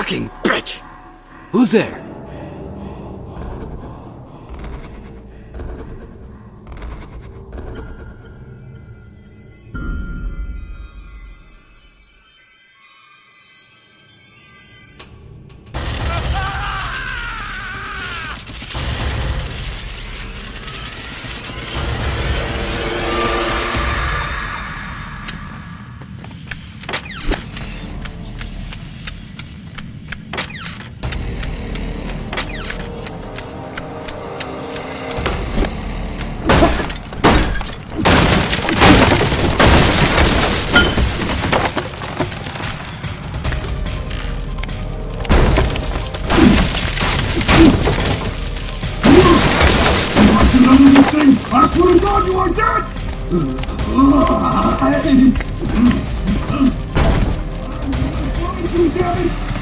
fucking bitch! Who's there? You guys!